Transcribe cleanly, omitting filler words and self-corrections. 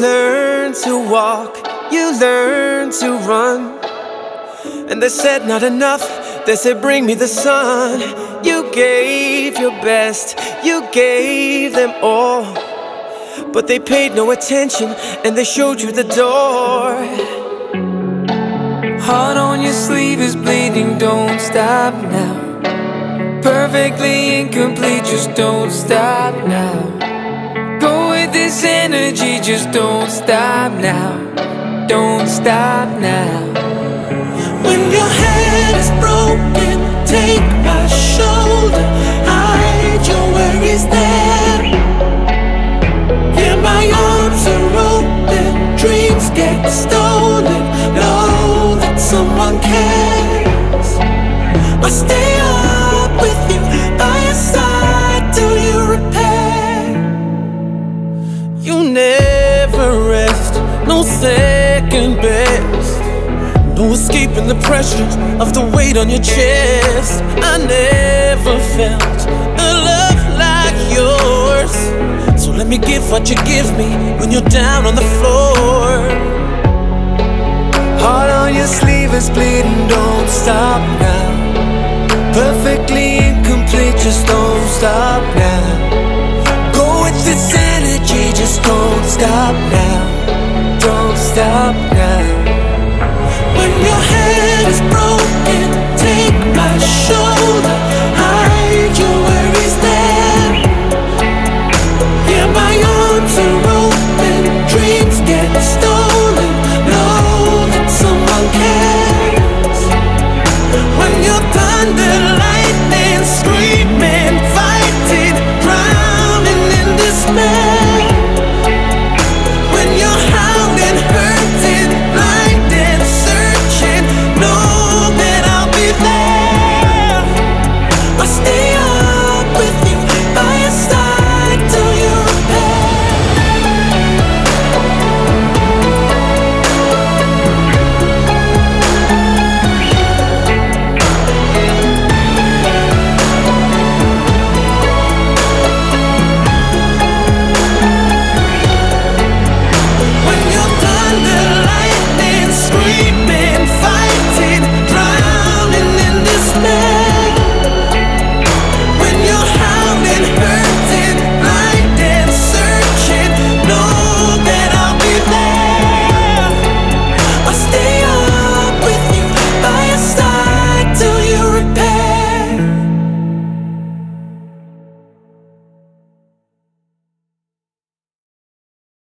learn to walk, you learn to run. And they said not enough, they said bring me the sun. You gave your best, you gave them all, but they paid no attention and they showed you the door. Heart on your sleeve is bleeding, don't stop now. Perfectly incomplete, just don't stop now. Go with this energy, just don't stop now. Don't stop now. When your head is broken, take my shoulder, hide your worries there. Yeah, my arms are open, dreams get stolen, know that someone cares. I stay up with you, by your side till you repair. You never rest, no second best, no escaping the pressure of the weight on your chest. I never felt a love like yours, so let me give what you give me when you're down on the floor. Heart on your sleeve is bleeding, don't stop now. Perfectly incomplete, just don't stop now. Go with this energy, just don't stop now. Don't stop now. When your head is broken, take my shoulder, hide your worries there. Yeah, my arms are open, dreams get stolen, know that someone cares. When you're thunder like